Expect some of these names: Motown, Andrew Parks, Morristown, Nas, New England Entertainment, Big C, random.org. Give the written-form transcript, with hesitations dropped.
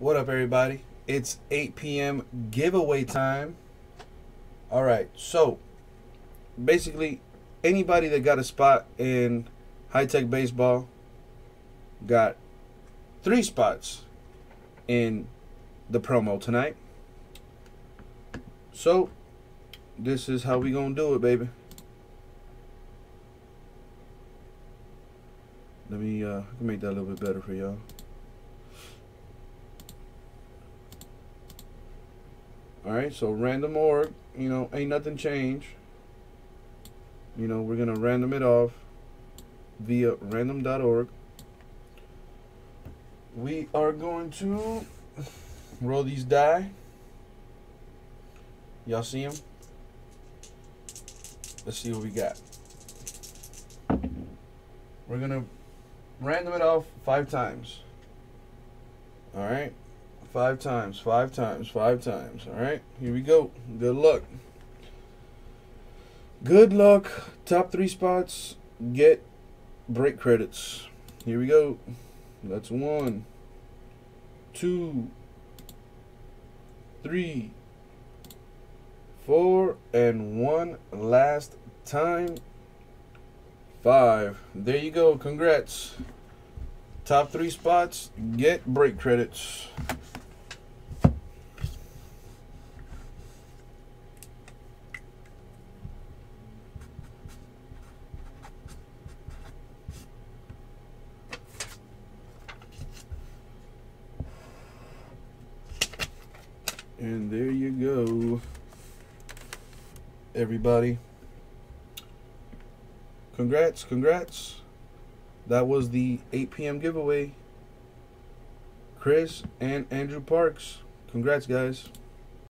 What up, everybody? It's 8 p.m. giveaway time. All right, so basically anybody that got a spot in High Tech Baseball got 3 spots in the promo tonight. So this is how we gonna do it, baby. Let me make that a little bit better for y'all. All right, so random.org, you know, ain't nothing changed. You know, we're gonna random it off via random.org. We are going to roll these die. Y'all see them? Let's see what we got. We're gonna random it off 5 times. All right, 5 times. All right, here we go. Good luck. Good luck. Top 3 spots get break credits. Here we go. That's 1, 2, 3, 4, and 1 last time. 5. There you go. Congrats. Top 3 spots get break credits. And there you go, everybody. Congrats. That was the 8 p.m. giveaway. Chris and Andrew Parks. Congrats, guys.